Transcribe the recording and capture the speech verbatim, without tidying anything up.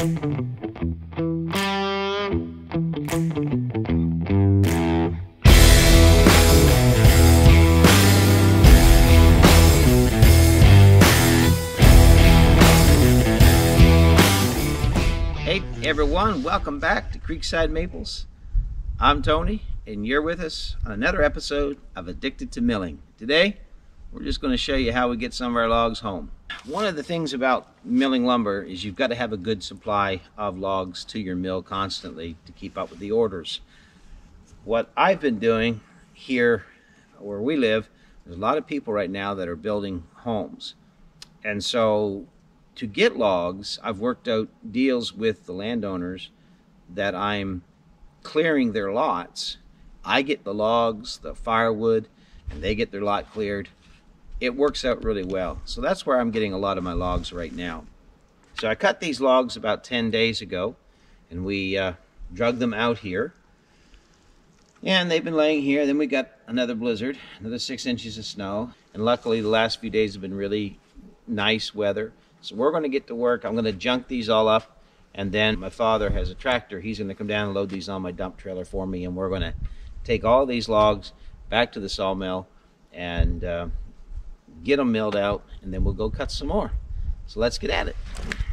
Hey everyone, welcome back to Creekside Maples. I'm Tony and you're with us on another episode of Addicted to Milling. Today we're just going to show you how we get some of our logs home. One of the things about milling lumber is you've got to have a good supply of logs to your mill constantly to keep up with the orders. What I've been doing here where we live, there's a lot of people right now that are building homes, and so to get logs, I've worked out deals with the landowners that I'm clearing their lots. I get the logs, the firewood, and they get their lot cleared. It works out really well. So that's where I'm getting a lot of my logs right now. So I cut these logs about ten days ago, and we uh, drug them out here. And they've been laying here. Then we got another blizzard, another six inches of snow. And luckily, the last few days have been really nice weather. So we're going to get to work. I'm going to junk these all up, and then my father has a tractor. He's going to come down and load these on my dump trailer for me, and we're going to take all these logs back to the sawmill and uh, get them milled out, and then we'll go cut some more. So let's get at it.